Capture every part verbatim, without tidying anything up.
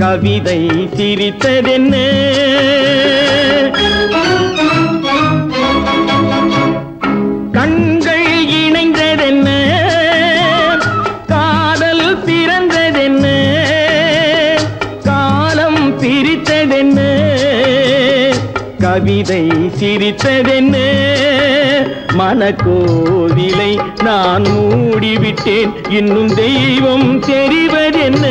கவிதை சிரித்ததென்ன கண்கள் இணைந்ததென்ன காதல் பிறந்ததென்ன காலம் பிரித்ததென்ன கவிதை சிரித்ததென்ன மனக்கோவிலை நான் மூடிவிட்டேன் இன்னும் தெய்வம் தெரிவதென்ன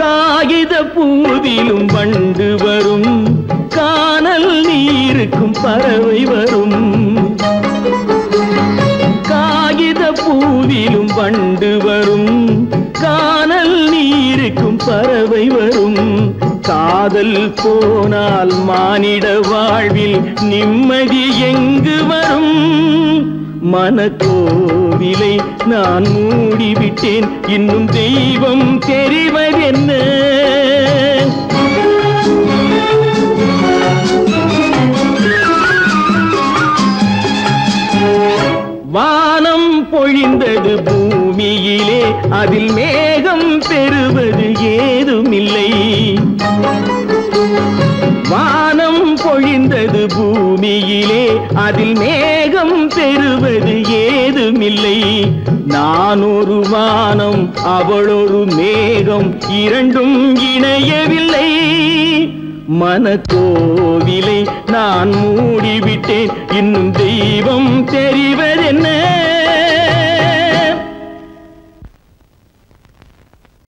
காகித பூவிலும் வண்டு வரும் காணல் நீருக்கும் பறவை வரும் காகித பூவிலும் வண்டு வரும் காணல் நீருக்கும் பறவை வரும் காதல் போனால் மானிட வாழ்வில் நிம்மதி எங்கு வரும் மனக்கோவிலை நான் மூடிவிட்டேன் இன்னும் தெய்வம் தெரிவதென்ன வானம் பொழிந்தது பூமியிலே அதில் மேகம் பெறுவது ஏதுமில்லை வானம் பொழிந்தது பூமியிலே அதில் மேகம் பெறுவது ஏதுமில்லை நான் ஒரு வானம் அவளொரு மேகம் இரண்டும் இணையவில்லை மனக்கோவிலை நான் மூடிவிட்டேன் இன்னும் தெய்வம் தெரிவ